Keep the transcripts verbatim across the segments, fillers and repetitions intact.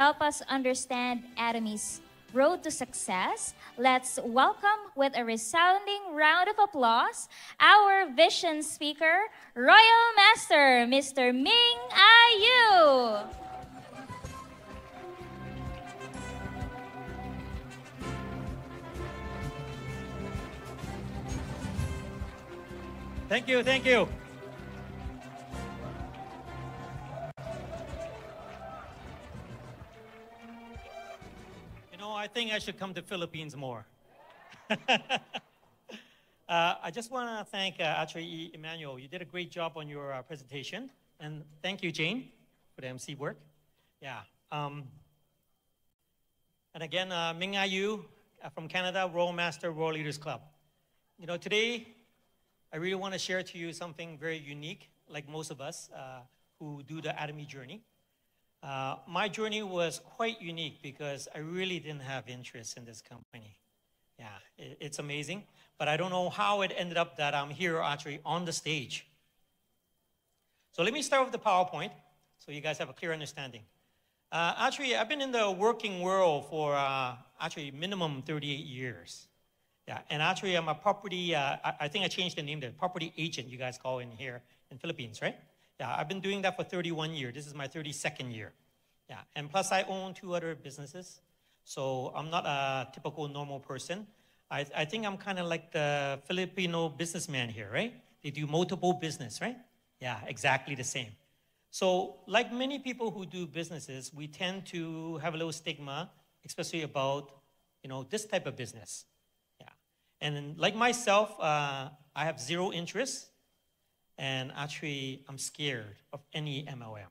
help us understand Atomy's road to success, let's welcome with a resounding round of applause our vision speaker, Royal Master, Mister Ming A Yu. Thank you, thank you. I think I should come to Philippines more. uh, I just want to thank uh, Atre Emmanuel. You did a great job on your uh, presentation, and thank you, Jane, for the M C work. Yeah. Um, and again, uh, Ming A Yu uh, from Canada, Royal Master, Royal Leaders Club. You know, today I really want to share to you something very unique, like most of us uh, who do the Atomy journey. Uh, my journey was quite unique because I really didn't have interest in this company. Yeah, it, it's amazing. But I don't know how it ended up that I'm here actually on the stage. So let me start with the PowerPoint so you guys have a clear understanding. Uh, actually, I've been in the working world for uh, actually minimum thirty-eight years. Yeah, and actually I'm a property, uh, I, I think I changed the name there, property agent you guys call in here in Philippines, right? Yeah, I've been doing that for thirty-one years. This is my thirty-second year. Yeah, and plus I own two other businesses. So I'm not a typical normal person. I, I think I'm kind of like the Filipino businessman here, right? They do multiple business, right? Yeah, exactly the same. So like many people who do businesses, we tend to have a little stigma, especially about, you know, this type of business. Yeah, and like myself, uh, I have zero interest. And actually, I'm scared of any M L M,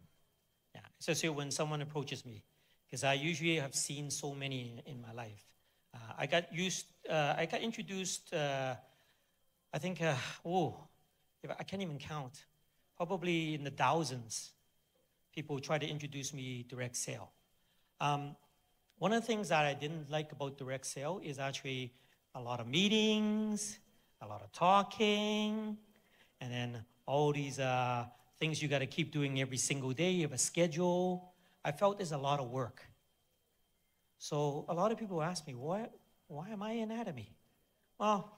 yeah, especially when someone approaches me, because I usually have seen so many in, in my life. Uh, I got used, uh, I got introduced, uh, I think, uh, oh, I can't even count, probably in the thousands, people try to introduce me direct sale. Um, one of the things that I didn't like about direct sale is actually a lot of meetings, a lot of talking, and then all these uh, things you got to keep doing every single day. You have a schedule. I felt there's a lot of work. So a lot of people ask me, why, why am I in Atomy? Well,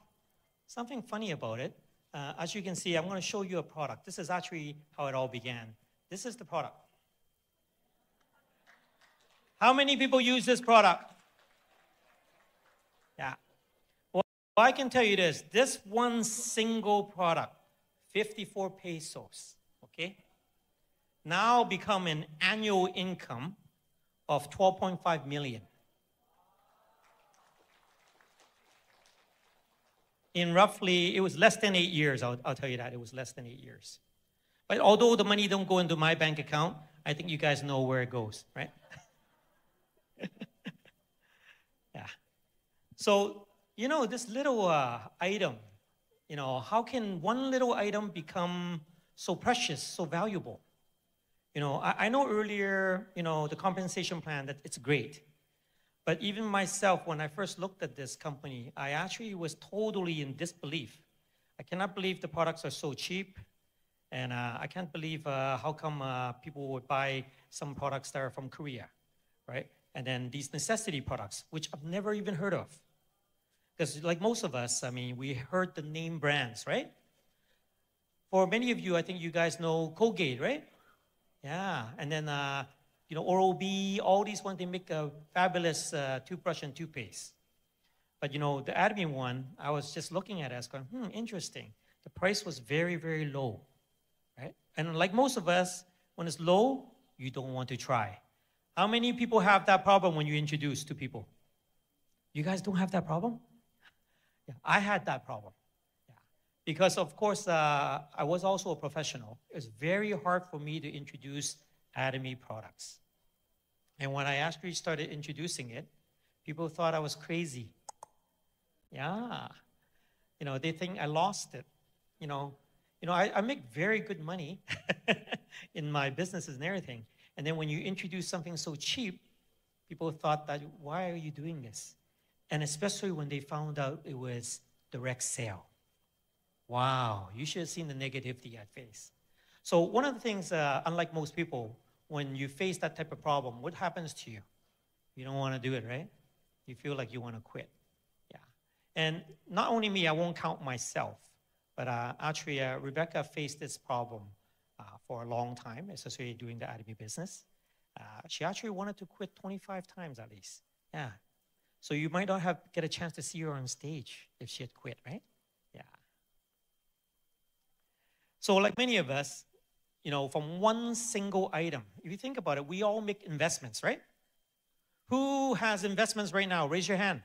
something funny about it. Uh, as you can see, I'm going to show you a product. This is actually how it all began. This is the product. How many people use this product? Yeah. Well, I can tell you this. This one single product, fifty-four pesos, okay? Now become an annual income of twelve point five million. In roughly, it was less than eight years, I'll, I'll tell you that, it was less than eight years. But although the money don't go into my bank account, I think you guys know where it goes, right? Yeah. So, you know, this little uh, item, you know, how can one little item become so precious, so valuable? You know, I, I know earlier, you know, the compensation plan, that it's great. But even myself, when I first looked at this company, I actually was totally in disbelief. I cannot believe the products are so cheap. And uh, I can't believe uh, how come uh, people would buy some products that are from Korea, right? And then these necessity products, which I've never even heard of. Because like most of us, I mean, we heard the name brands, right? For many of you, I think you guys know Colgate, right? Yeah, and then, uh, you know, Oral-B, all these ones, they make a fabulous uh, toothbrush and toothpaste. But, you know, the Atomy one, I was just looking at it, I was going, hmm, interesting. The price was very, very low, right? And like most of us, when it's low, you don't want to try. How many people have that problem when you introduce to people? You guys don't have that problem? Yeah, I had that problem, yeah. Because of course, uh, I was also a professional. It was very hard for me to introduce Atomy products. And when I actually started introducing it, people thought I was crazy. Yeah, you know, they think I lost it. You know, you know, I, I make very good money in my businesses and everything. And then when you introduce something so cheap, people thought that, why are you doing this? And especially when they found out it was direct sale. Wow, you should have seen the negativity I faced. So one of the things, uh, unlike most people, when you face that type of problem, what happens to you? You don't want to do it, right? You feel like you want to quit. Yeah. And not only me, I won't count myself, but uh, actually uh, Rebecca faced this problem uh, for a long time, especially doing the anime business. Uh, she actually wanted to quit twenty-five times at least. Yeah. So you might not have get a chance to see her on stage if she had quit, right? Yeah. So like many of us, you know, from one single item, if you think about it, we all make investments, right? Who has investments right now? Raise your hand.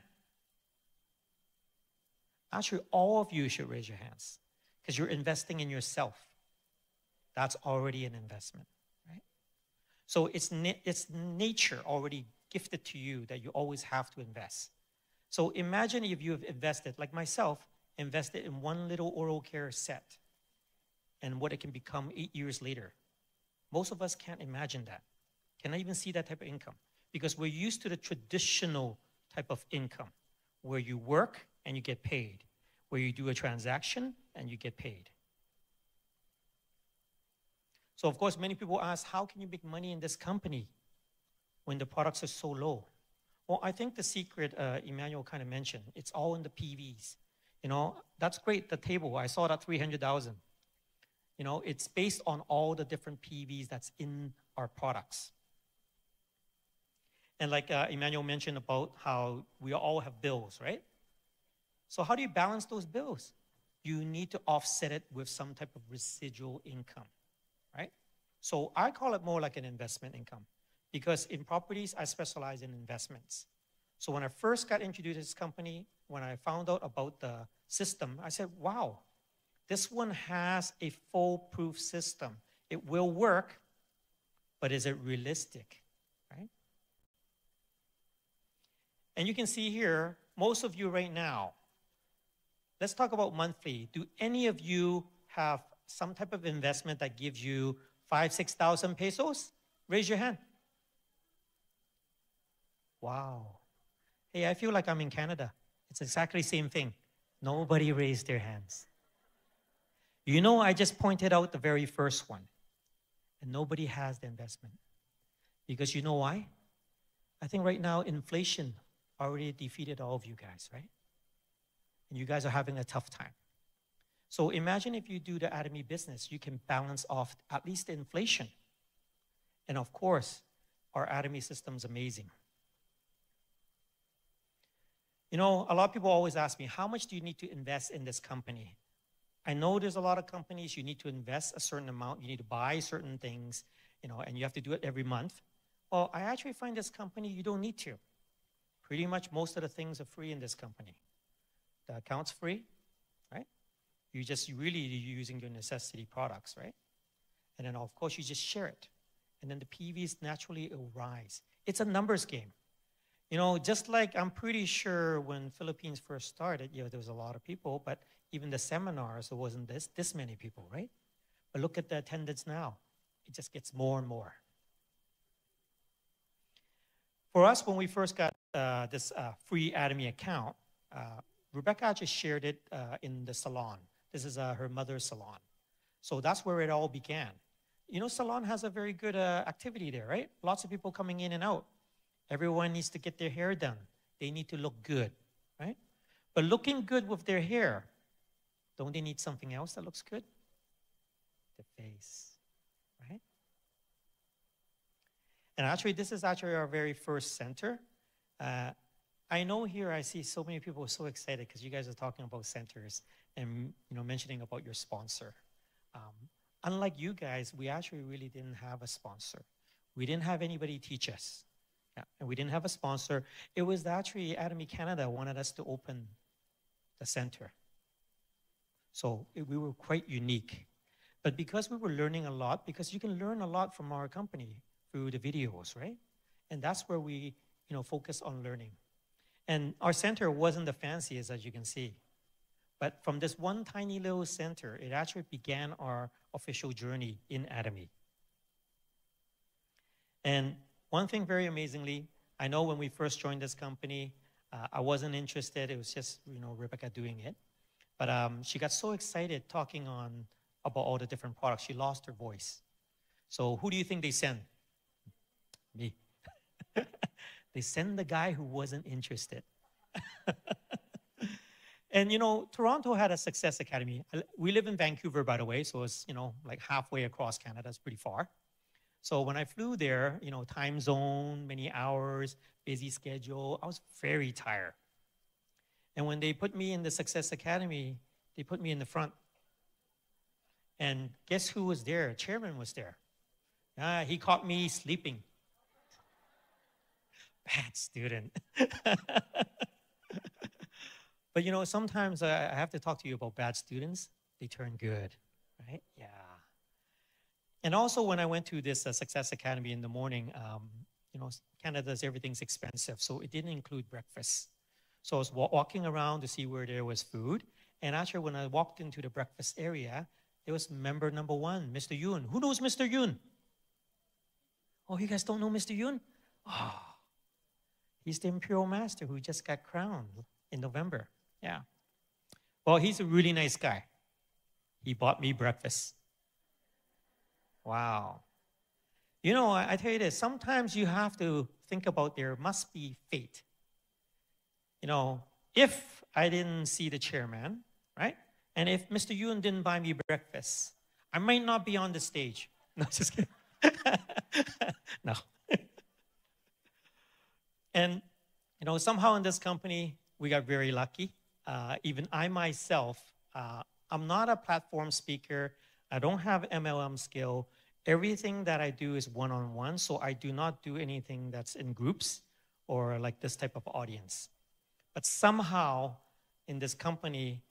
Actually, all of you should raise your hands because you're investing in yourself. That's already an investment, right? So it's, na it's nature already gifted to you that you always have to invest. So imagine if you have invested, like myself, invested in one little oral care set and what it can become eight years later. Most of us can't imagine that. Cannot even see that type of income, because we're used to the traditional type of income where you work and you get paid, where you do a transaction and you get paid. So of course, many people ask, how can you make money in this company when the products are so low? Well, I think the secret, uh, Emmanuel kind of mentioned, it's all in the P Vs. You know, that's great, the table, I saw that three hundred thousand. You know, it's based on all the different P Vs that's in our products. And like uh, Emmanuel mentioned about how we all have bills, right? So how do you balance those bills? You need to offset it with some type of residual income, right? So I call it more like an investment income, because in properties, I specialize in investments. So when I first got introduced to this company, when I found out about the system, I said, wow, this one has a foolproof system. It will work, but is it realistic? And you can see here, most of you right now, let's talk about monthly. Do any of you have some type of investment that gives you five, six thousand pesos? Raise your hand. Wow. Hey, I feel like I'm in Canada. It's exactly the same thing. Nobody raised their hands. You know, I just pointed out the very first one, and nobody has the investment. Because you know why? I think right now inflation already defeated all of you guys, right? And you guys are having a tough time. So imagine if you do the Atomy business, you can balance off at least the inflation. And of course, our Atomy system's amazing. You know, a lot of people always ask me, how much do you need to invest in this company? I know there's a lot of companies you need to invest a certain amount, you need to buy certain things, you know, and you have to do it every month. Well, I actually find this company, you don't need to. Pretty much most of the things are free in this company. The account's free, right? You just really using your necessity products, right? And then of course you just share it. And then the P Vs naturally will rise. It's a numbers game. You know, just like I'm pretty sure when Philippines first started, you know, there was a lot of people, but even the seminars, there wasn't this, this many people, right? But look at the attendance now. It just gets more and more. For us, when we first got uh, this uh, free Atomy account, uh, Rebecca just shared it uh, in the salon. This is uh, her mother's salon. So that's where it all began. You know, salon has a very good uh, activity there, right? Lots of people coming in and out. Everyone needs to get their hair done. They need to look good, right? But looking good with their hair, don't they need something else that looks good? The face, right? And actually, this is actually our very first center. Uh, I know here I see so many people are so excited because you guys are talking about centers and you know mentioning about your sponsor. Um, unlike you guys, we actually really didn't have a sponsor. We didn't have anybody teach us, yeah, and we didn't have a sponsor. It was actually Atomy Canada wanted us to open the center. So it, we were quite unique. But because we were learning a lot, because you can learn a lot from our company, through the videos, right? And that's where we, you know, focus on learning. And our center wasn't the fanciest, as you can see. But from this one tiny little center, it actually began our official journey in Atomy. And one thing very amazingly, I know when we first joined this company, uh, I wasn't interested, it was just, you know, Rebecca doing it. But um, she got so excited talking on about all the different products, she lost her voice. So who do you think they sent? me. They send the guy who wasn't interested. And, you know, Toronto had a Success Academy. We live in Vancouver, by the way, so it's, you know, like halfway across Canada. It's pretty far. So when I flew there, you know, time zone, many hours, busy schedule, I was very tired. And when they put me in the Success Academy, they put me in the front. And guess who was there? Chairman was there. Ah, he caught me sleeping. Bad student. But you know, sometimes I have to talk to you about bad students. They turn good, right? Yeah. And also when I went to this uh, Success Academy in the morning, um, you know, Canada's everything's expensive, so it didn't include breakfast. So I was wa walking around to see where there was food. And actually when I walked into the breakfast area, there was member number one, Mister Yoon. Who knows Mister Yoon? Oh, you guys don't know Mister Yoon? Oh, he's the Imperial Master who just got crowned in November. Yeah. Well, he's a really nice guy. He bought me breakfast. Wow. You know, I, I tell you this, sometimes you have to think about there must be fate. You know, if I didn't see the chairman, right? And if Mister Yoon didn't buy me breakfast, I might not be on the stage. No, just kidding. No. And, you know, somehow in this company, we got very lucky. Uh, even I myself, uh, I'm not a platform speaker. I don't have M L M skill. Everything that I do is one-on-one, so I do not do anything that's in groups or like this type of audience. But somehow in this company,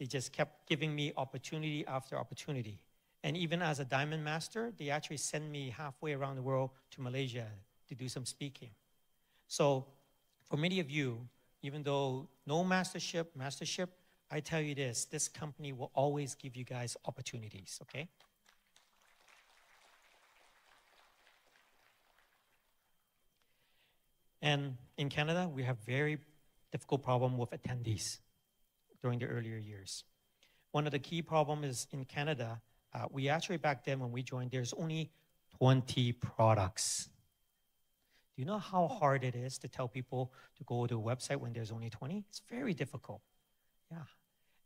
they just kept giving me opportunity after opportunity. And even as a Diamond Master, they actually send me halfway around the world to Malaysia to do some speaking. So for many of you, even though no mastership, mastership, I tell you this, this company will always give you guys opportunities, okay? And in Canada, we have very difficult problem with attendees during the earlier years. One of the key problems is in Canada, uh, we actually back then when we joined, there's only twenty products. Do you know how hard it is to tell people to go to a website when there's only twenty? It's very difficult, yeah.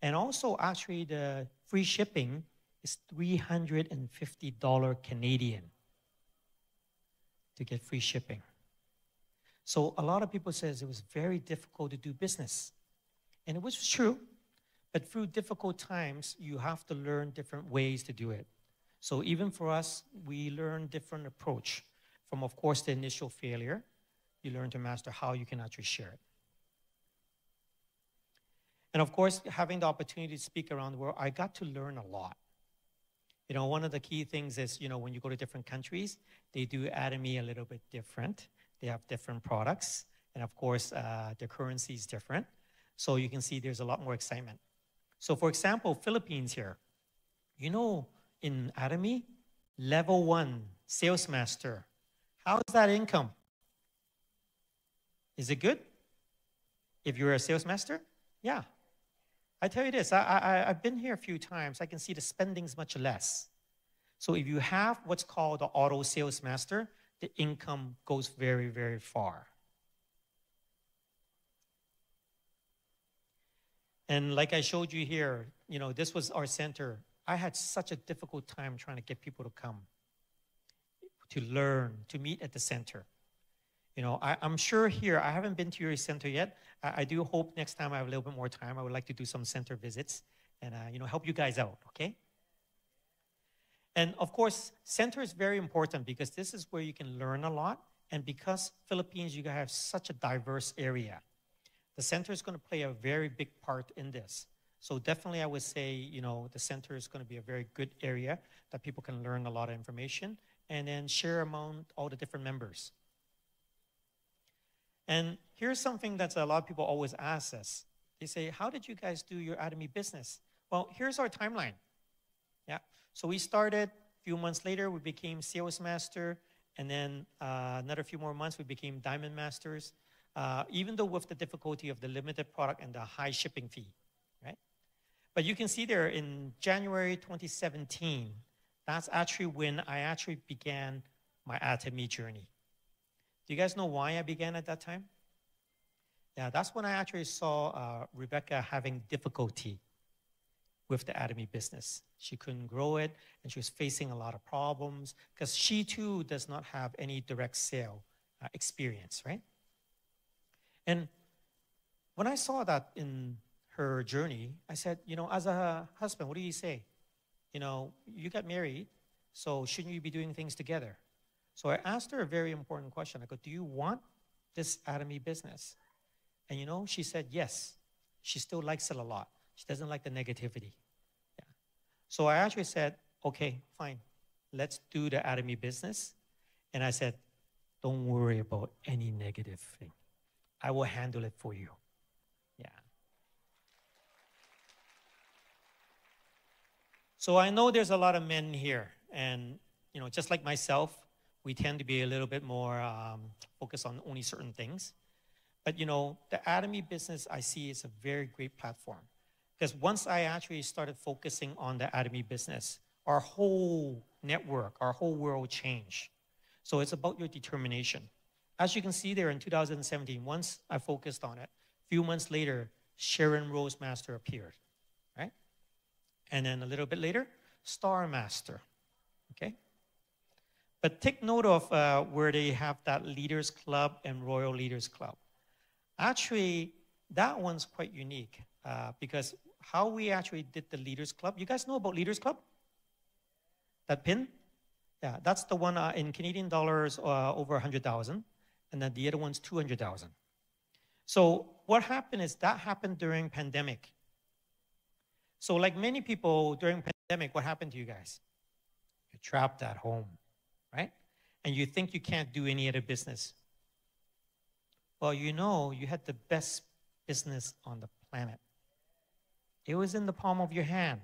And also actually the free shipping is three hundred fifty dollars Canadian to get free shipping. So a lot of people says it was very difficult to do business. And it was true, but through difficult times, you have to learn different ways to do it. So even for us, we learn different approach. From, of course, the initial failure, you learn to master how you can actually share it. And of course, having the opportunity to speak around the world, I got to learn a lot. You know, one of the key things is, you know, when you go to different countries, they do Atomy a little bit different. They have different products. And of course, uh, their currency is different. So you can see there's a lot more excitement. So for example, Philippines here, you know, in Atomy, level one, Sales Master. How's that income? Is it good? If you're a Sales Master? Yeah. I tell you this, I, I, I've been here a few times. I can see the spending's much less. So if you have what's called the auto Sales Master, the income goes very, very far. And like I showed you here, you know, this was our center. I had such a difficult time trying to get people to come, to learn, to meet at the center. You know, I, I'm sure here, I haven't been to your center yet. I, I do hope next time I have a little bit more time, I would like to do some center visits and, uh, you know, help you guys out, okay? And of course, center is very important because this is where you can learn a lot. And because Philippines, you have such a diverse area, the center is going to play a very big part in this. So definitely I would say, you know, the center is going to be a very good area that people can learn a lot of information and then share among all the different members. And here's something that a lot of people always ask us. They say, how did you guys do your Atomy business? Well, here's our timeline. Yeah. So we started, a few months later, we became Sales Master, and then uh, another few more months, we became Diamond Masters, uh, even though with the difficulty of the limited product and the high shipping fee, right? But you can see there in January twenty seventeen, that's actually when I actually began my Atomy journey. Do you guys know why I began at that time? Yeah, that's when I actually saw uh, Rebecca having difficulty with the Atomy business. She couldn't grow it, and she was facing a lot of problems because she too does not have any direct sale uh, experience, right? And when I saw that in her journey, I said, you know, as a husband, what do you say? You know, you got married, so shouldn't you be doing things together? So I asked her a very important question. I go, do you want this Atomy business? And you know, she said yes. She still likes it a lot. She doesn't like the negativity. Yeah. So I actually said, okay, fine. Let's do the Atomy business. And I said, don't worry about any negative thing. I will handle it for you. Yeah. So I know there's a lot of men here. And you know, just like myself, we tend to be a little bit more um, focused on only certain things. But you know, the Atomy business I see is a very great platform. Because once I actually started focusing on the Atomy business, our whole network, our whole world changed. So it's about your determination. As you can see there in two thousand seventeen, once I focused on it, a few months later, Sharon Rose Master appeared, right? And then a little bit later, Star Master, okay? But take note of uh, where they have that Leaders Club and Royal Leaders Club. Actually, that one's quite unique uh, because how we actually did the Leaders Club, you guys know about Leaders Club? That pin? Yeah, that's the one uh, in Canadian dollars uh, over one hundred thousand, and then the other one's two hundred thousand. So what happened is that happened during pandemic. So like many people during pandemic, what happened to you guys? You're trapped at home, right? And you think you can't do any other business. Well, you know, you had the best business on the planet. It was in the palm of your hand.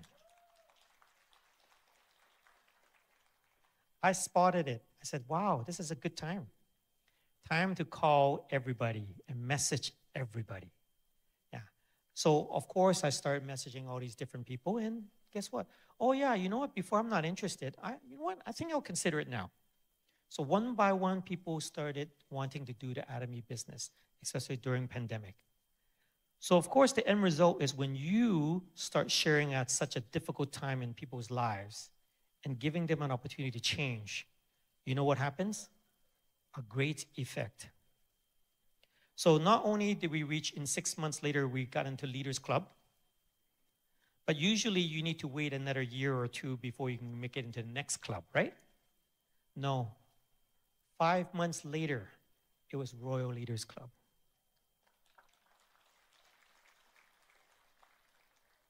I spotted it. I said, wow, this is a good time. Time to call everybody and message everybody. Yeah. So, of course, I started messaging all these different people, and guess what? Oh, yeah, you know what? Before, I'm not interested. I, you know what? I think I'll consider it now. So one by one, people started wanting to do the Atomy business, especially during pandemic. So of course, the end result is when you start sharing at such a difficult time in people's lives and giving them an opportunity to change, you know what happens? A great effect. So not only did we reach, in six months later, we got into Leaders Club, but usually you need to wait another year or two before you can make it into the next club, right? No. Five months later, it was Royal Leaders Club.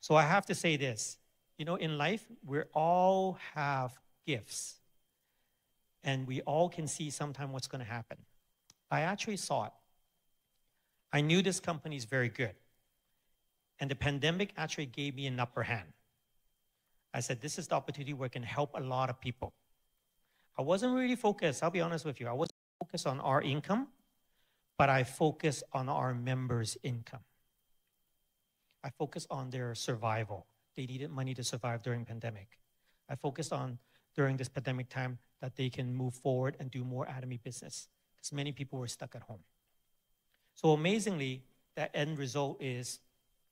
So I have to say this, you know, in life, we all have gifts. And we all can see sometime what's going to happen. I actually saw it. I knew this company is very good. And the pandemic actually gave me an upper hand. I said, this is the opportunity where I can help a lot of people. I wasn't really focused, I'll be honest with you. I wasn't focused on our income, but I focused on our members' income. I focused on their survival. They needed money to survive during pandemic. I focused on, during this pandemic time, that they can move forward and do more Atomy business, because many people were stuck at home. So amazingly, that end result is,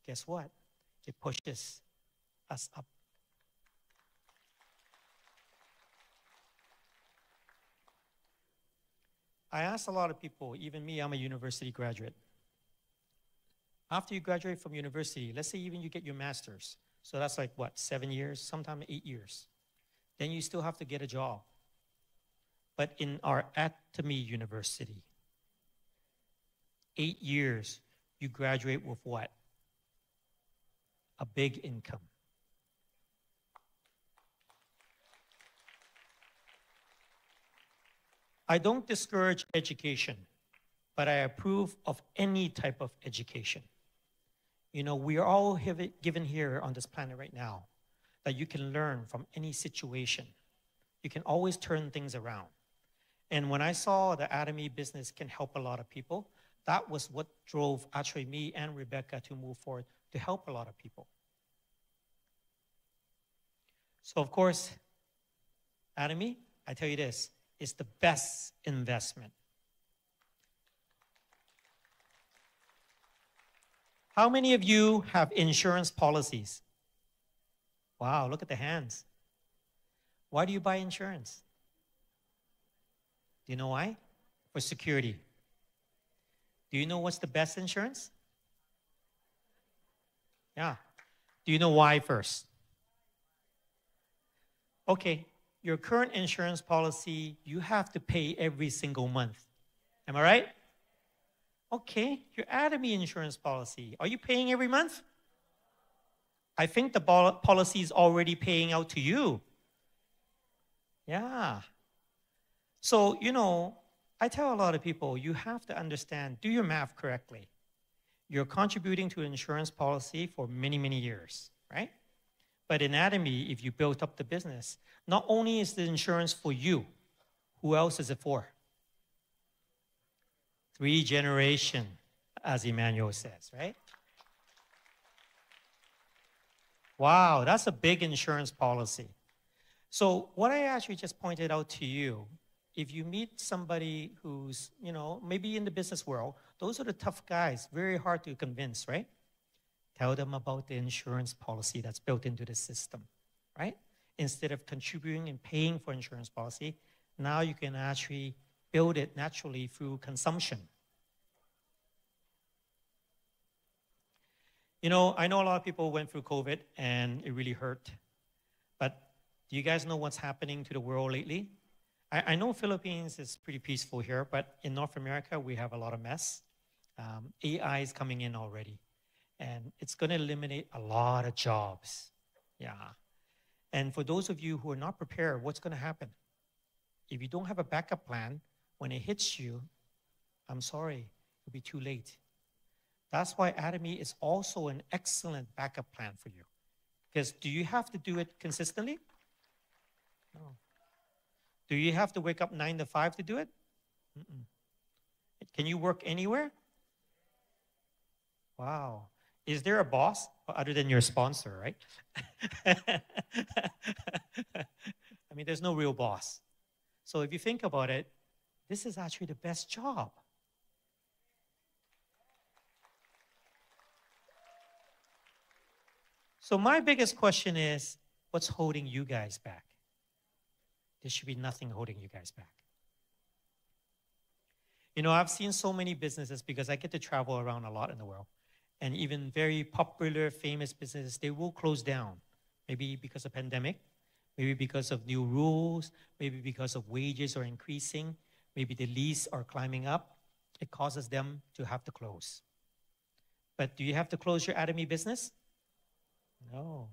guess what? It pushes us up. I asked a lot of people, even me, I'm a university graduate. After you graduate from university, let's say even you get your master's. So that's like what, seven years, sometimes eight years. Then you still have to get a job. But in our Atomy University, eight years, you graduate with what? A big income. I don't discourage education, but I approve of any type of education. You know, we are all given here on this planet right now that you can learn from any situation. You can always turn things around. And when I saw the Atomy business can help a lot of people, that was what drove actually me and Rebecca to move forward to help a lot of people. So of course, Atomy, I tell you this, it's the best investment How many of you have insurance policies? Wow, look at the hands. Why do you buy insurance? Do you know why? For security. Do you know what's the best insurance? Yeah. Do you know why first? Okay, your current insurance policy, you have to pay every single month. Am I right? Okay, your Atomy insurance policy, are you paying every month? I think the policy is already paying out to you. Yeah. So, you know, I tell a lot of people, you have to understand, do your math correctly. You're contributing to an insurance policy for many, many years, right? But in Atomy, if you built up the business, not only is the insurance for you, who else is it for? Three generation, as Emmanuel says, right? Wow, that's a big insurance policy. So what I actually just pointed out to you, if you meet somebody who's, you know, maybe in the business world, those are the tough guys, very hard to convince, right? Tell them about the insurance policy that's built into the system, right? Instead of contributing and paying for insurance policy, now you can actually build it naturally through consumption. You know, I know a lot of people went through COVID and it really hurt, but do you guys know what's happening to the world lately? I, I know Philippines is pretty peaceful here, but in North America, we have a lot of mess. Um, A I is coming in already, and it's going to eliminate a lot of jobs. Yeah. And for those of you who are not prepared, what's going to happen? If you don't have a backup plan, when it hits you, I'm sorry, it'll be too late. That's why Atomy is also an excellent backup plan for you. Because do you have to do it consistently? No. Do you have to wake up nine to five to do it? Mm-mm. Can you work anywhere? Wow. Is there a boss other than your sponsor, right? I mean, there's no real boss. So if you think about it, this is actually the best job. So my biggest question is, what's holding you guys back? There should be nothing holding you guys back. You know, I've seen so many businesses because I get to travel around a lot in the world. And even very popular, famous businesses, they will close down. Maybe because of pandemic, maybe because of new rules, maybe because of wages are increasing, maybe the lease are climbing up. It causes them to have to close. But do you have to close your Atomy business? No.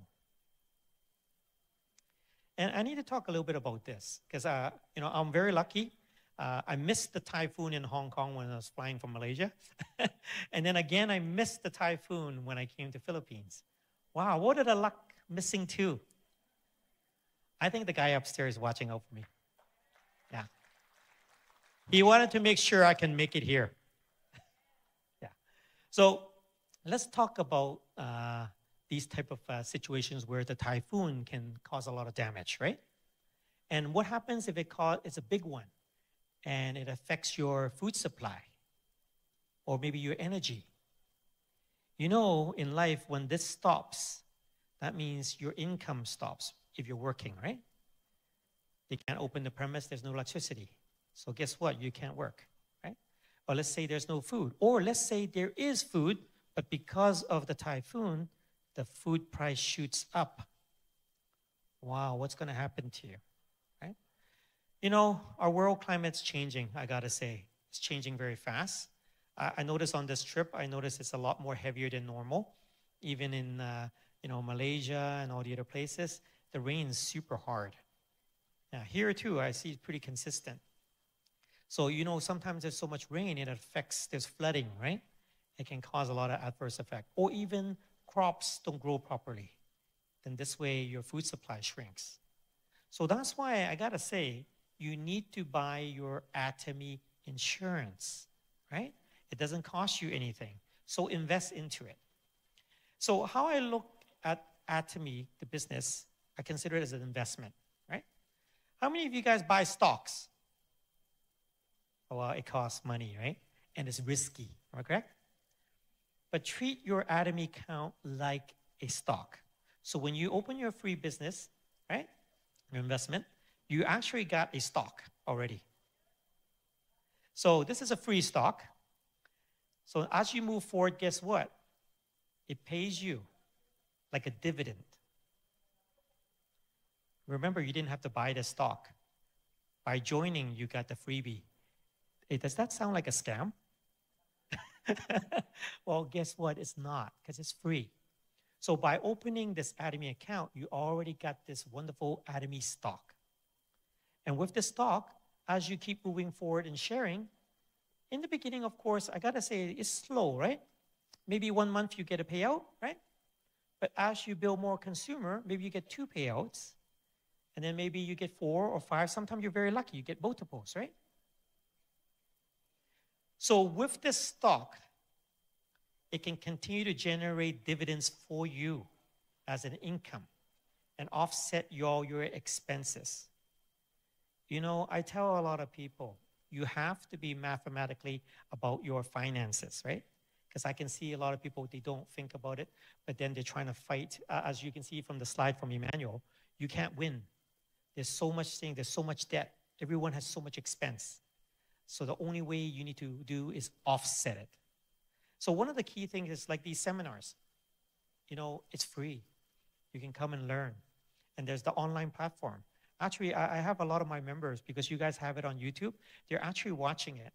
And I need to talk a little bit about this because, uh, you know, I'm very lucky. Uh, I missed the typhoon in Hong Kong when I was flying from Malaysia. And then again, I missed the typhoon when I came to Philippines. Wow, what did I luck missing too? I think the guy upstairs is watching out for me. Yeah. He wanted to make sure I can make it here. Yeah. So let's talk about uh, these type of uh, situations where the typhoon can cause a lot of damage, right? And what happens if it cause, it's a big one and it affects your food supply or maybe your energy? You know, in life, when this stops, that means your income stops if you're working, right? They can't open the premise, there's no electricity. So guess what? You can't work, right? Or let's say there's no food. Or let's say there is food, but because of the typhoon, the food price shoots up. Wow, what's going to happen to you, right? You know, our world climate's changing, I got to say. It's changing very fast. Uh, I noticed on this trip, I noticed it's a lot more heavier than normal. Even in, uh, you know, Malaysia and all the other places, the rain's super hard. Now, here too, I see it's pretty consistent. So, you know, sometimes there's so much rain, it affects, there's flooding, right? It can cause a lot of adverse effect. Or even crops don't grow properly, then this way your food supply shrinks. So that's why I gotta say, you need to buy your Atomy insurance, right? It doesn't cost you anything, so invest into it. So how I look at Atomy, the business, I consider it as an investment, right? How many of you guys buy stocks? Well, it costs money, right? And it's risky, am I correct? but treat your Atomy account like a stock. So when you open your free business, right, your investment, you actually got a stock already. So this is a free stock. So as you move forward, guess what? It pays you like a dividend. Remember, you didn't have to buy the stock. By joining, you got the freebie. Hey, does that sound like a scam? Well, guess what? It's not, because it's free. So by opening this Atomy account, you already got this wonderful Atomy stock. And with the stock, as you keep moving forward and sharing, in the beginning, of course, I gotta say, it's slow, right? Maybe one month you get a payout, right? But as you build more consumer, maybe you get two payouts, and then maybe you get four or five. Sometimes you're very lucky, you get multiples, right? So with this stock, it can continue to generate dividends for you as an income and offset all your expenses. You know, I tell a lot of people, you have to be mathematically about your finances, right? Because I can see a lot of people, they don't think about it, but then they're trying to fight. Uh, as you can see from the slide from Emmanuel, you can't win. There's so much thing, there's so much debt. Everyone has so much expense. So the only way you need to do is offset it. So one of the key things is like these seminars. You know, it's free. You can come and learn. And there's the online platform. Actually, I have a lot of my members, because you guys have it on YouTube, they're actually watching it.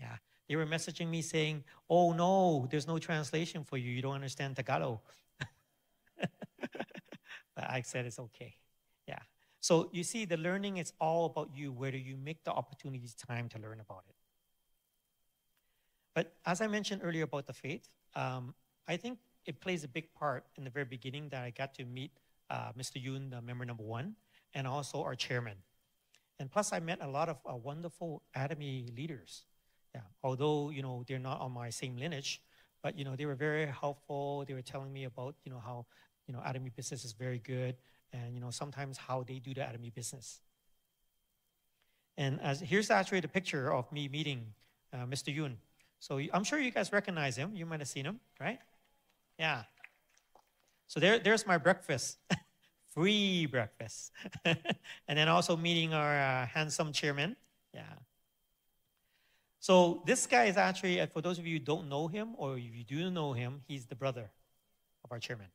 Yeah, they were messaging me saying, oh no, there's no translation for you. You don't understand Tagalog. But I said it's okay. Yeah. So you see, the learning is all about you, whether you make the opportunities time to learn about it. But as I mentioned earlier about the faith, um, I think it plays a big part in the very beginning that I got to meet uh, Mister Yoon, the member number one, and also our chairman. And plus, I met a lot of uh, wonderful Atomy leaders. Yeah, although, you know, they're not on my same lineage, but, you know, they were very helpful. They were telling me about, you know, how, you know, Atomy business is very good, and, you know, sometimes how they do the Atomy business. And as, here's actually the picture of me meeting uh, Mister Yoon. So I'm sure you guys recognize him. You might have seen him, right? Yeah. So there, there's my breakfast. Free breakfast. And then also meeting our uh, handsome chairman. Yeah. So this guy is actually, for those of you who don't know him, or if you do know him, he's the brother of our chairman.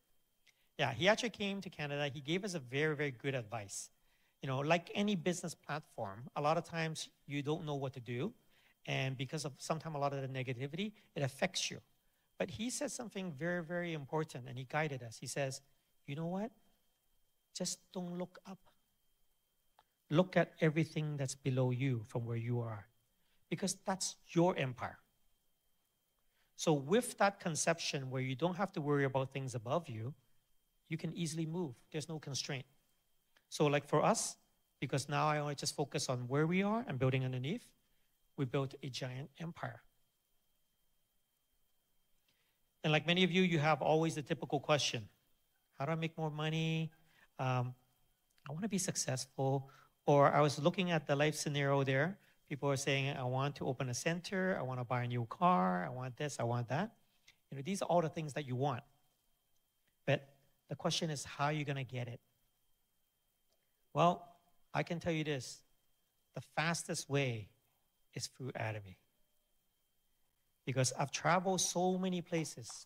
Yeah, he actually came to Canada. He gave us a very, very good advice. You know, like any business platform, a lot of times you don't know what to do. And because of sometimes a lot of the negativity, it affects you. But he said something very, very important, and he guided us. He says, you know what? Just don't look up. Look at everything that's below you from where you are, because that's your empire. So with that conception where you don't have to worry about things above you, you can easily move. There's no constraint. So like for us, because now I only just focus on where we are and building underneath, we built a giant empire. And like many of you, you have always the typical question, how do I make more money? Um, I want to be successful. Or I was looking at the life scenario there. People are saying, I want to open a center. I want to buy a new car. I want this. I want that. You know, these are all the things that you want. But the question is, how are you going to get it? Well, I can tell you this. The fastest way is through Atomy. Because I've traveled so many places.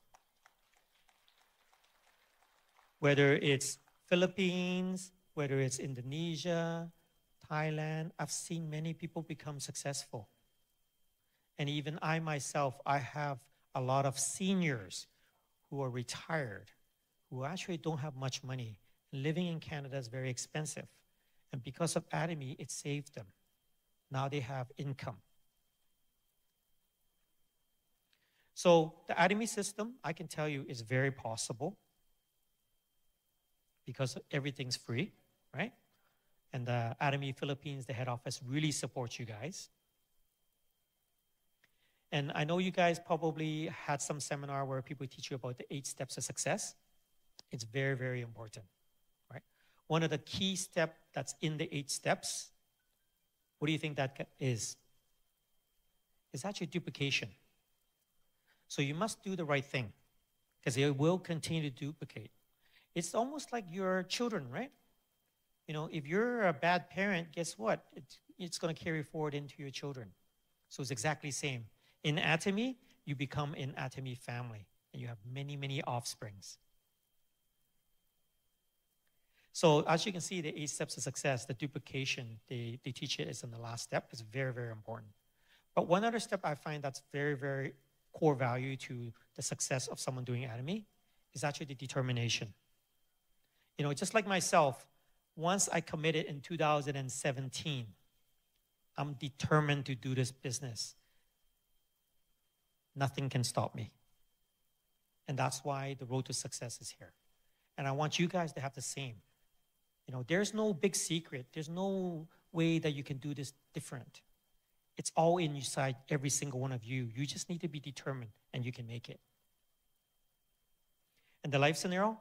Whether it's Philippines, whether it's Indonesia, Thailand, I've seen many people become successful. And even I myself, I have a lot of seniors who are retired, who actually don't have much money. Living in Canada is very expensive. And because of Atomy, it saved them. Now they have income. So the Atomy system, I can tell you, is very possible, because everything's free, right? And the Atomy Philippines, the head office, really supports you guys. And I know you guys probably had some seminar where people teach you about the eight steps of success. It's very, very important, right? One of the key steps that's in the eight steps, what do you think that is? It's actually duplication. So you must do the right thing, because they will continue to duplicate. It's almost like your children, right? You know, if you're a bad parent, guess what? It's, it's going to carry forward into your children. So it's exactly the same. In Atomy, you become an Atomy family, and you have many, many offsprings. So as you can see, the eight steps of success, the duplication, they, they teach it is in the last step. It's very, very important. But one other step I find that's very, very core value to the success of someone doing Atomy is actually the determination. You know, just like myself, once I committed in two thousand seventeen, I'm determined to do this business. Nothing can stop me. And that's why the road to success is here. And I want you guys to have the same. You know, there's no big secret. There's no way that you can do this different. It's all inside every single one of you. You just need to be determined, and you can make it. And the life scenario,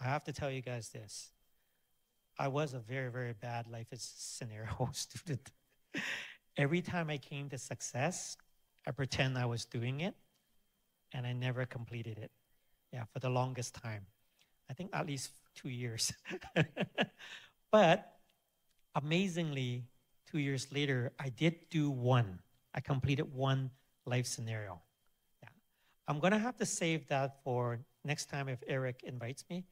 I have to tell you guys this. I was a very, very bad life scenario student. Every time I came to success, I pretend I was doing it, and I never completed it. Yeah, for the longest time. I think at least two years. But amazingly, two years later, I did do one. I completed one life scenario. Yeah. I'm going to have to save that for next time if Eric invites me,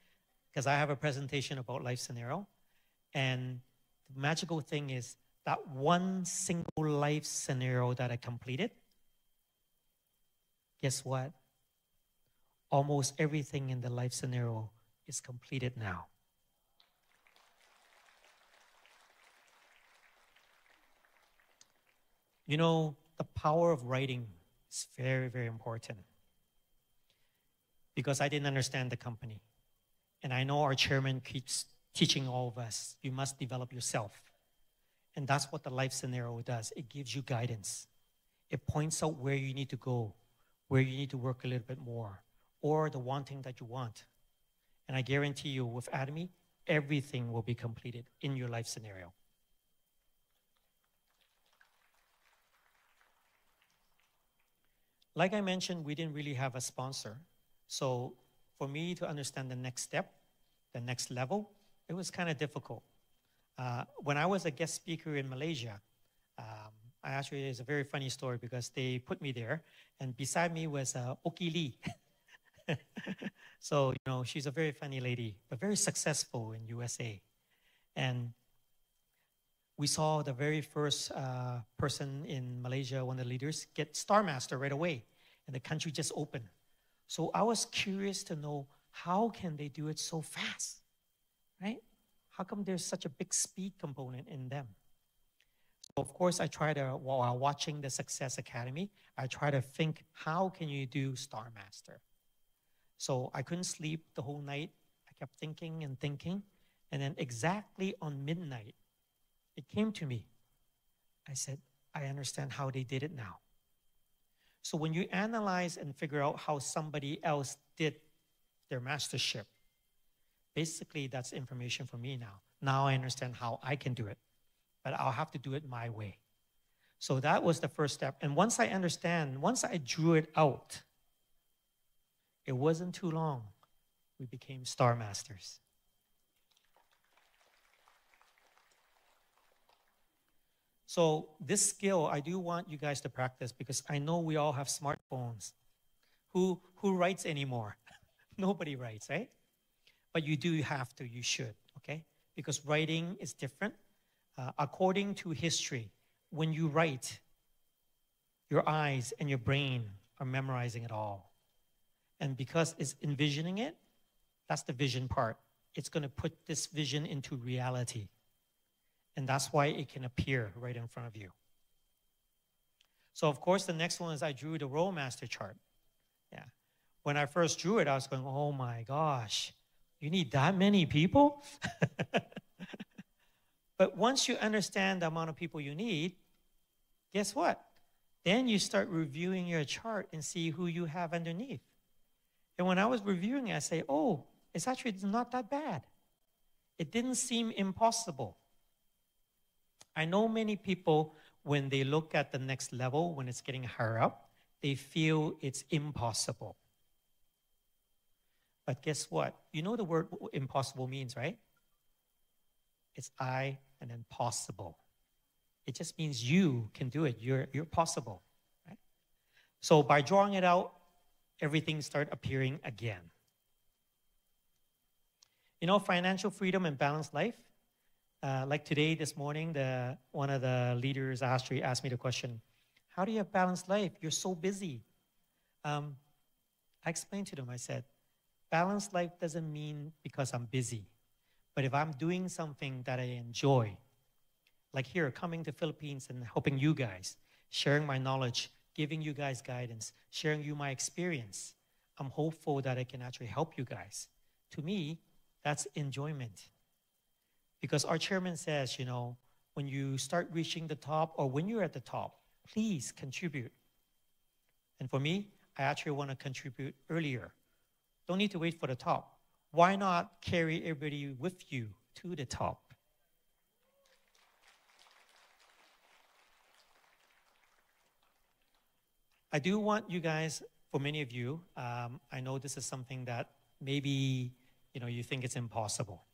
because I have a presentation about life scenario. And the magical thing is that one single life scenario that I completed, guess what? Almost everything in the life scenario is completed now. You know, the power of writing is very, very important, because I didn't understand the company. And I know our chairman keeps teaching all of us, you must develop yourself. And that's what the life scenario does. It gives you guidance. It points out where you need to go, where you need to work a little bit more, or the one thing that you want. And I guarantee you, with Atomy, everything will be completed in your life scenario. Like I mentioned, we didn't really have a sponsor. So for me to understand the next step, the next level, it was kind of difficult. Uh, when I was a guest speaker in Malaysia, um, I actually, it's a very funny story, because they put me there, and beside me was uh, Oki Lee. So, you know, she's a very funny lady, but very successful in U S A. And we saw the very first uh, person in Malaysia, one of the leaders, get Star Master right away, and the country just opened. So I was curious to know, how can they do it so fast, right? How come there's such a big speed component in them? So of course, I tried to, while watching the Success Academy, I tried to think, how can you do Star Master? So I couldn't sleep the whole night. I kept thinking and thinking. And then exactly on midnight, it came to me. I said, I understand how they did it now. So when you analyze and figure out how somebody else did their mastership, basically that's information for me now. Now I understand how I can do it, but I'll have to do it my way. So that was the first step. And once I understand, once I drew it out, it wasn't too long, we became Star Masters. So this skill, I do want you guys to practice, because I know we all have smartphones. Who, who writes anymore? Nobody writes, right? But you do have to, you should, okay? Because writing is different. Uh, according to history, when you write, your eyes and your brain are memorizing it all. And because it's envisioning it, that's the vision part. It's gonna put this vision into reality. And that's why it can appear right in front of you. So of course, the next one is I drew the Royal Master chart. Yeah. When I first drew it, I was going, oh my gosh, you need that many people? But once you understand the amount of people you need, guess what? Then you start reviewing your chart and see who you have underneath. And when I was reviewing it, I say, oh, it's actually not that bad. It didn't seem impossible. I know many people, when they look at the next level, when it's getting higher up, they feel it's impossible. But guess what? You know the word impossible means, right? It's I and then possible. It just means you can do it. You're, you're possible, right? So by drawing it out, everything starts appearing again. You know, financial freedom and balanced life. Uh, like today, this morning, the, one of the leaders asked, asked me the question, how do you have balanced life? You're so busy. Um, I explained to them, I said, balanced life doesn't mean because I'm busy. But if I'm doing something that I enjoy, like here, coming to Philippines and helping you guys, sharing my knowledge, giving you guys guidance, sharing you my experience, I'm hopeful that I can actually help you guys. To me, that's enjoyment. Because our chairman says, you know, when you start reaching the top or when you're at the top, please contribute. And for me, I actually want to contribute earlier. Don't need to wait for the top. Why not carry everybody with you to the top? I do want you guys, for many of you, um, I know this is something that maybe, you know, you think it's impossible.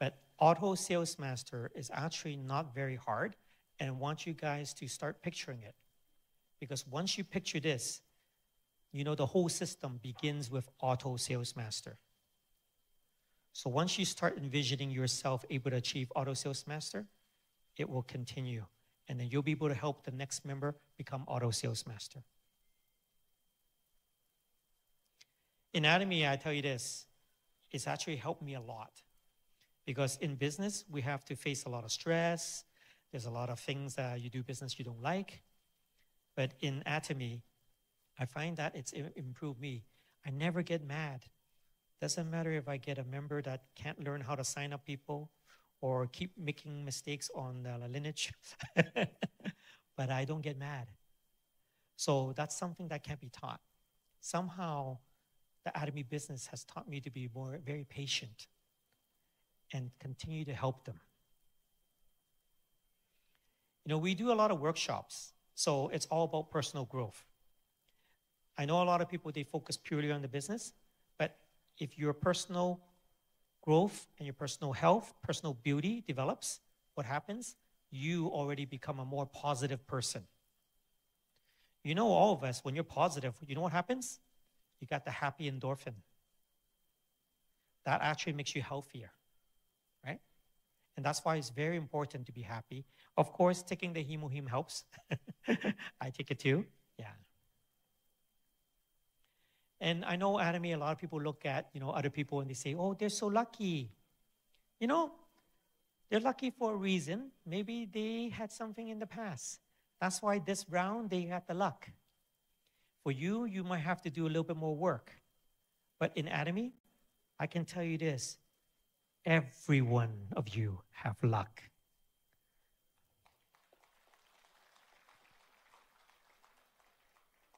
But Auto Sales Master is actually not very hard, and I want you guys to start picturing it. Because once you picture this, you know the whole system begins with Auto Sales Master. So once you start envisioning yourself able to achieve Auto Sales Master, it will continue. And then you'll be able to help the next member become Auto Sales Master. In Atomy, I tell you this, it's actually helped me a lot. Because in business, we have to face a lot of stress. There's a lot of things that you do business you don't like. But in Atomy, I find that it's improved me. I never get mad. Doesn't matter if I get a member that can't learn how to sign up people or keep making mistakes on the lineage, but I don't get mad. So that's something that can't be taught. Somehow, the Atomy business has taught me to be more very patient and continue to help them. You know, we do a lot of workshops, so it's all about personal growth. I know a lot of people, they focus purely on the business, but if your personal growth and your personal health, personal beauty develops, what happens? You already become a more positive person. You know, all of us, when you're positive, you know what happens? You got the happy endorphin. That actually makes you healthier, right? And that's why it's very important to be happy. Of course, taking the hemoheme helps. I take it too, yeah. And I know, Atomy, a lot of people look at, you know, other people and they say, oh, they're so lucky. You know, they're lucky for a reason. Maybe they had something in the past. That's why this round, they had the luck. For you, you might have to do a little bit more work. But in Atomy, I can tell you this. Every one of you have luck.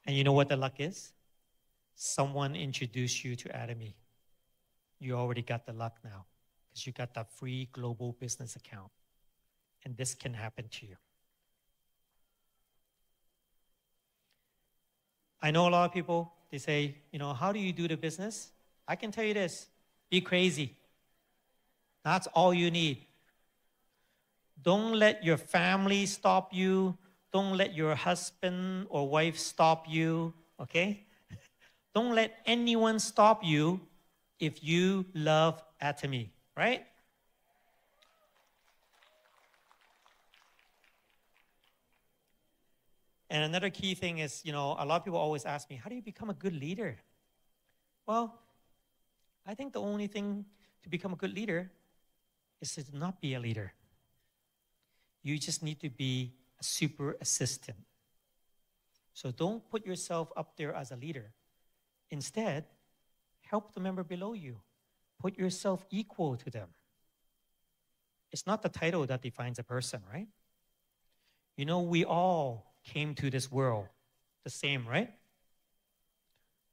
And you know what the luck is? Someone introduced you to Atomy. You already got the luck now because you got that free global business account. And this can happen to you. I know a lot of people, they say, you know, how do you do the business? I can tell you this, be crazy. That's all you need. Don't let your family stop you. Don't let your husband or wife stop you, okay? Don't let anyone stop you if you love Atomy, right? And another key thing is, you know, a lot of people always ask me, how do you become a good leader? Well, I think the only thing to become a good leader is to not be a leader. You just need to be a super assistant. So don't put yourself up there as a leader. Instead, help the member below you. Put yourself equal to them. It's not the title that defines a person, right? You know, we all came to this world the same, right?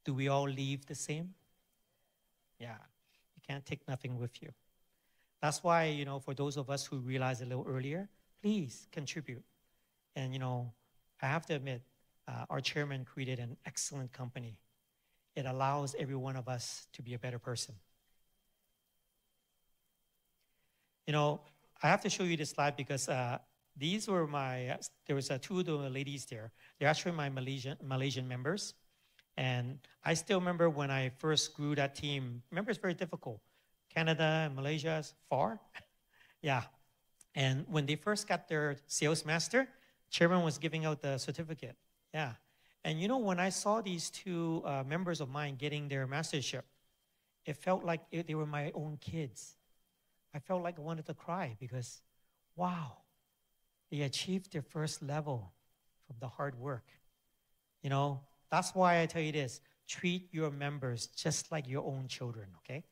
Do we all leave the same? Yeah, you can't take nothing with you. That's why, you know, for those of us who realized a little earlier, please contribute. And, you know, I have to admit, uh, our chairman created an excellent company. It allows every one of us to be a better person. You know, I have to show you this slide because uh, these were my, there was uh, two of the ladies there. They're actually my Malaysian, Malaysian members. And I still remember when I first grew that team. Remember, it's very difficult. Canada and Malaysia is far. Yeah. And when they first got their Sales Master, chairman was giving out the certificate. Yeah. And you know, when I saw these two uh, members of mine getting their mastership, it felt like it, they were my own kids. I felt like I wanted to cry because, wow, they achieved their first level from the hard work. You know, that's why I tell you this, treat your members just like your own children, okay?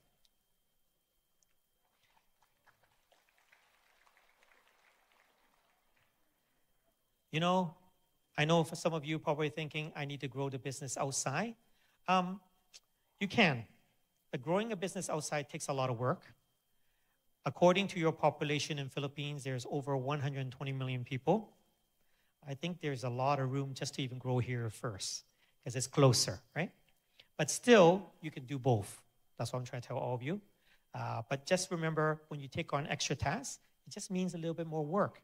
You know, I know for some of you probably thinking, I need to grow the business outside. Um, you can, but growing a business outside takes a lot of work. According to your population in Philippines, there's over one hundred twenty million people. I think there's a lot of room just to even grow here first, because it's closer, right? But still, you can do both. That's what I'm trying to tell all of you. Uh, but just remember, when you take on extra tasks, it just means a little bit more work.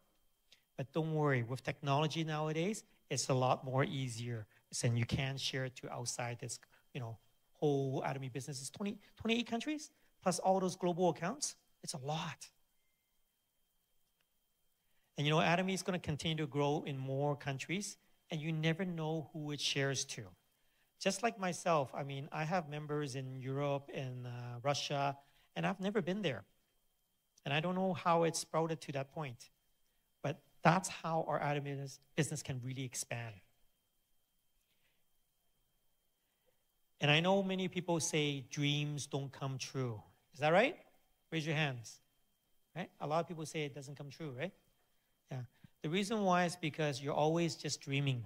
But don't worry, with technology nowadays, it's a lot more easier, and you can share it to outside this, you know, whole Atomy business. It's twenty, twenty-eight countries, plus all those global accounts. It's a lot. And you know, Atomy is going to continue to grow in more countries, and you never know who it shares to. Just like myself, I mean, I have members in Europe and uh, Russia, and I've never been there. And I don't know how it sprouted to that point. But that's how our Atomy business can really expand. And I know many people say dreams don't come true. Is that right? Raise your hands. Right? A lot of people say it doesn't come true, right? Yeah. The reason why is because you're always just dreaming.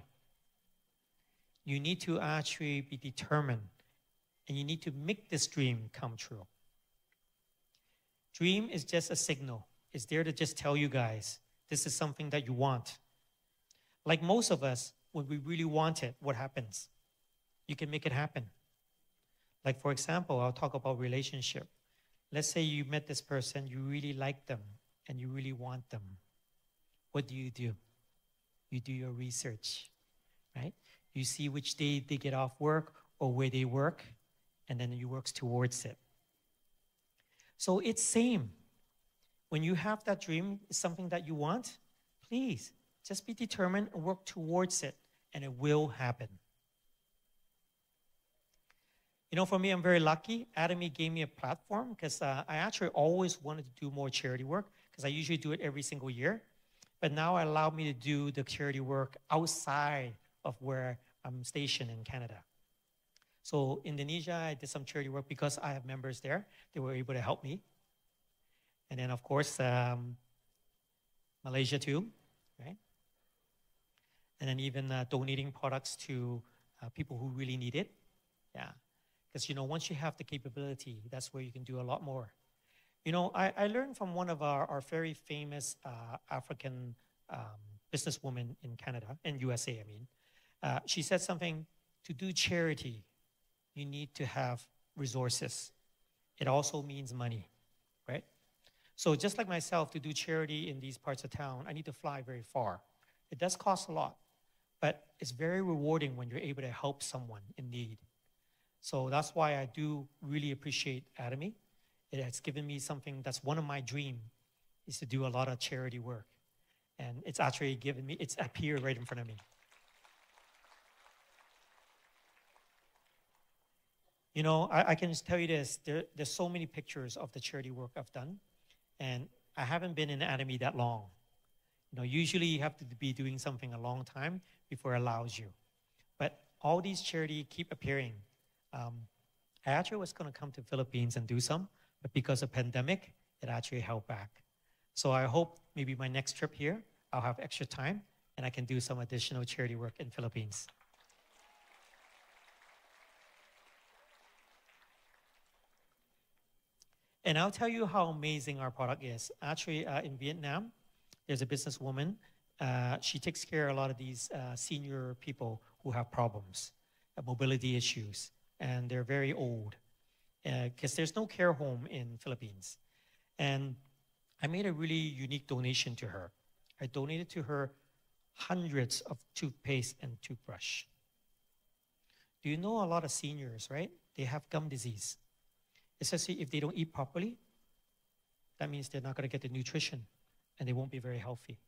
You need to actually be determined, and you need to make this dream come true. Dream is just a signal. It's there to just tell you guys, this is something that you want. Like most of us, when we really want it, what happens? You can make it happen. Like for example, I'll talk about relationship. Let's say you met this person, you really like them, and you really want them. What do you do? You do your research, right? You see which day they get off work or where they work, and then you work towards it. So it's same. When you have that dream, something that you want, please, just be determined and work towards it, and it will happen. You know, for me, I'm very lucky. Atomy gave me a platform because uh, I actually always wanted to do more charity work because I usually do it every single year. But now it allowed me to do the charity work outside of where I'm stationed in Canada. So Indonesia, I did some charity work because I have members there. They were able to help me. And then, of course, um, Malaysia too, right? And then even uh, donating products to uh, people who really need it, yeah. Because, you know, once you have the capability, that's where you can do a lot more. You know, I, I learned from one of our, our very famous uh, African um, businesswoman in Canada, in U S A, I mean. Uh, she said something, to do charity, you need to have resources. It also means money, right? So just like myself, to do charity in these parts of town, I need to fly very far. It does cost a lot, but it's very rewarding when you're able to help someone in need. So that's why I do really appreciate Atomy. It has given me something that's one of my dreams, is to do a lot of charity work. And it's actually given me, it's up here right in front of me. You know, I, I can just tell you this, there, there's so many pictures of the charity work I've done, and I haven't been in Atomy that long. You know, usually you have to be doing something a long time before it allows you. But all these charity keep appearing. Um, I actually was going to come to Philippines and do some, but because of pandemic, it actually held back. So I hope maybe my next trip here, I'll have extra time and I can do some additional charity work in Philippines. And I'll tell you how amazing our product is. Actually, uh, in Vietnam, there's a businesswoman. Uh, she takes care of a lot of these uh, senior people who have problems, uh, mobility issues, and they're very old, because uh, there's no care home in Philippines. And I made a really unique donation to her. I donated to her hundreds of toothpaste and toothbrush. Do you know a lot of seniors, right? They have gum disease. Especially if they don't eat properly, that means they're not going to get the nutrition and they won't be very healthy.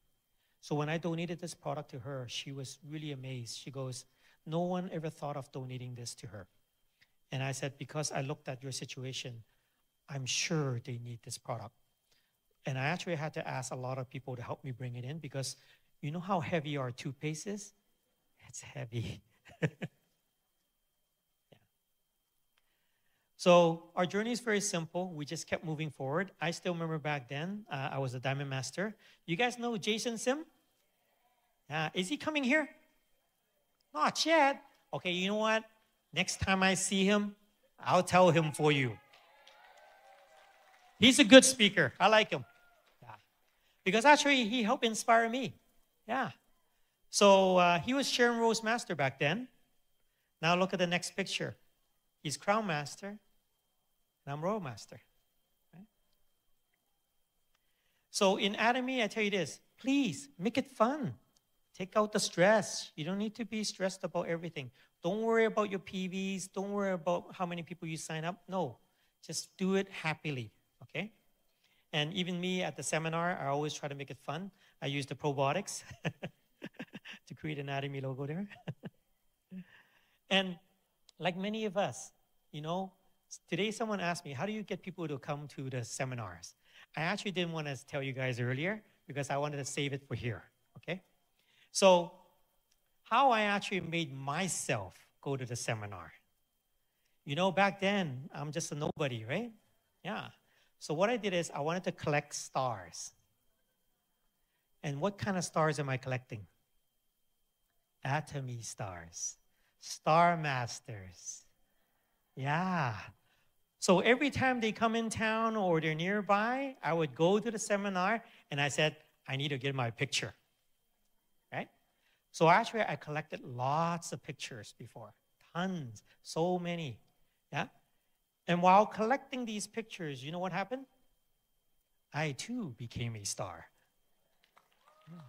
So when I donated this product to her, she was really amazed. She goes, no one ever thought of donating this to her. And I said, because I looked at your situation, I'm sure they need this product. And I actually had to ask a lot of people to help me bring it in, because you know how heavy our toothpaste is? It's heavy. Yeah. So our journey is very simple. We just kept moving forward. I still remember back then, uh, I was a Diamond Master. You guys know Jason Sim? Uh, is he coming here? Not yet. Okay, you know what? Next time I see him, I'll tell him for you. He's a good speaker. I like him. Yeah. Because actually, he helped inspire me. Yeah. So uh, he was Sharon Rose Master back then. Now look at the next picture. He's Crown Master, and I'm Royal Master. Right? So in Atomy, I tell you this, please make it fun. Take out the stress. You don't need to be stressed about everything. Don't worry about your P Vs. Don't worry about how many people you sign up. No, just do it happily. Okay, and even me at the seminar, I always try to make it fun. I use the probiotics to create an Atomy logo there. And like many of us, you know, today someone asked me, how do you get people to come to the seminars? I actually didn't want to tell you guys earlier because I wanted to save it for here, okay? So how I actually made myself go to the seminar. You know, back then, I'm just a nobody, right? Yeah. So what I did is I wanted to collect stars. And what kind of stars am I collecting? Atomy stars, Star Masters. Yeah. So every time they come in town or they're nearby, I would go to the seminar and I said, I need to get my picture, right? So actually I collected lots of pictures before, tons, so many, yeah? And while collecting these pictures, you know what happened? I too became a star. Yeah.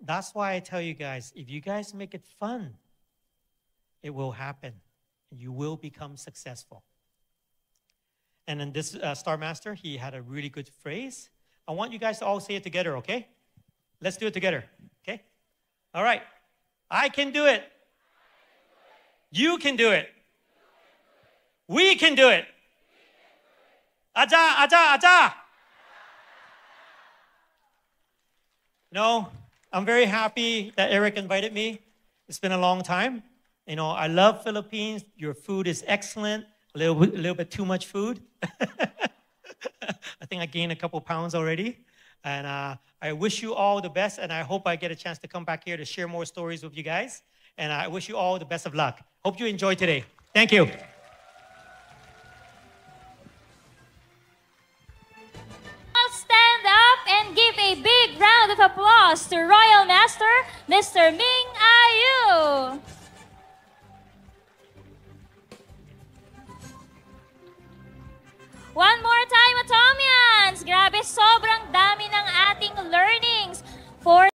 That's why I tell you guys, if you guys make it fun, it will happen. You will become successful. And then this uh, Star Master, he had a really good phrase. I want you guys to all say it together, okay? Let's do it together, okay? All right. I can do it. You can do it. We can do it. Aja, aja, aja. No, I'm very happy that Eric invited me. It's been a long time. You know, I love Philippines. Your food is excellent. A little, a little bit too much food. I think I gained a couple pounds already. And uh, I wish you all the best. And I hope I get a chance to come back here to share more stories with you guys. And I wish you all the best of luck. Hope you enjoy today. Thank you. All stand up and give a big round of applause to Royal Master, Mister Ming A Yu. One more time, Atomians! Grabe, sobrang dami ng ating learnings for